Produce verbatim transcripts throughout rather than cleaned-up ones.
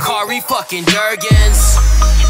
Khary fucking Durgans.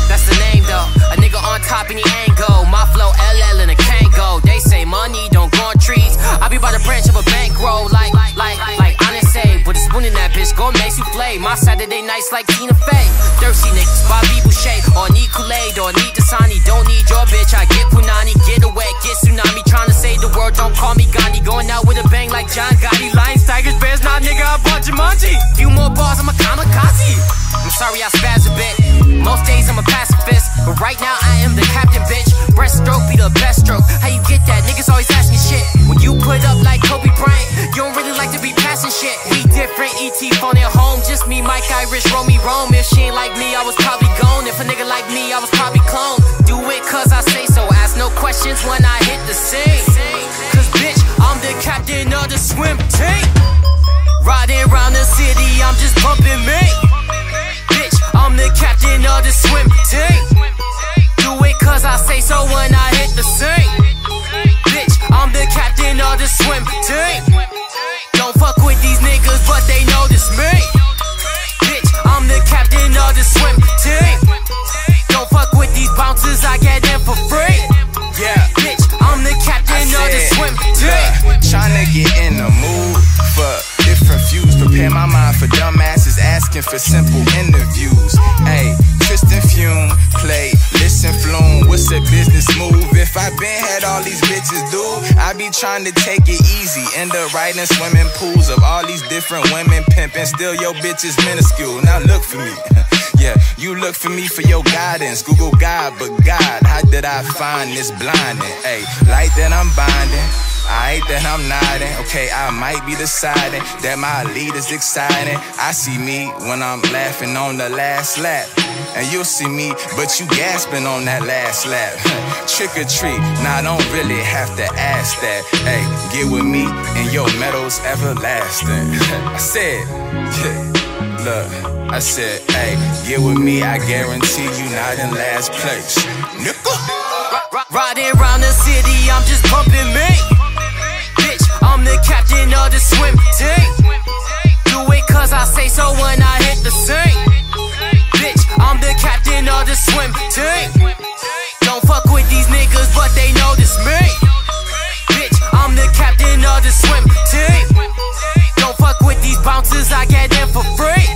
That's the name though. A nigga on top in the angle. My flow L L in a Kango. They say money don't go on trees. I be by the branch of a bankroll. Like, like, like, like honestly, with a spoon in that bitch, go make souffle. My Saturday nights like Tina Fey. Thirsty niggas, Bobby Boucher. Or need Kool-Aid, or need Dasani. Don't need your bitch, I get Punani. Get away, get Tsunami. Tryna save the world, don't call me Gandhi. Going out with a bang like John Gotti. Lions, tigers, bears, nah nigga, I bought Jumanji. Few more bars, I'm a kamikaze. I'm sorry I spaz a bit. Most days I'm a pacifist, but right now I am the captain, bitch. Breaststroke be the best stroke. How you get that? Niggas always asking shit. When you put up like Kobe Bryant, you don't really like to be passing shit. We different, E T phone at home. Just me, Mike Irish, Romey Rome. If she ain't like me, I was probably gone. If a nigga like me, I was probably cloned. Do it cause I say so. Ask no questions when I hit the scene. Cause bitch, I'm the captain of the swim team. Riding around the city, I'm just bumping me. Bitch, I'm the captain of the swim team. Do it cause I say so when I hit the sink. Bitch, I'm the captain of the swim team. Don't fuck with these niggas, but they notice me. Bitch, I'm the captain of the swim team. Don't fuck with these bouncers, I get them for free. Yeah, bitch, I'm the captain of the swim team. Tryna get in the mood for different views. Prepare my mind for dumbasses asking for simple interviews. Hey, Tristan Fume, play, listen, flume. What's a business move? If I been had all these bitches do, I be trying to take it easy. End up riding swimming pools of all these different women pimping. Still your bitch is minuscule. Now look for me. Yeah, you look for me for your guidance. Google God, but God, how did I find this blinding? Hey, light that I'm binding. Alright, then I'm nodding. Okay, I might be deciding that my lead is exciting. I see me when I'm laughing on the last lap. And you'll see me, but you gasping on that last lap. Trick or treat, nah, I don't really have to ask that. Hey, get with me and your medal's everlasting. I said, yeah, look, I said, hey, get with me, I guarantee you not in last place. Nickel. Riding around the city, I'm just bumping me. I'm the captain of the swim team. Do it cause I say so when I hit the sink. Bitch, I'm the captain of the swim team. Don't fuck with these niggas, but they notice me. Bitch, I'm the captain of the swim team. Don't fuck with these bouncers, I get them for free.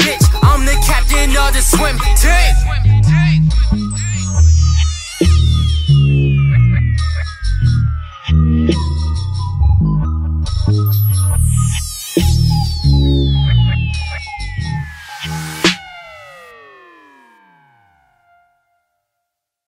Bitch, I'm the captain of the swim team. We'll be right back.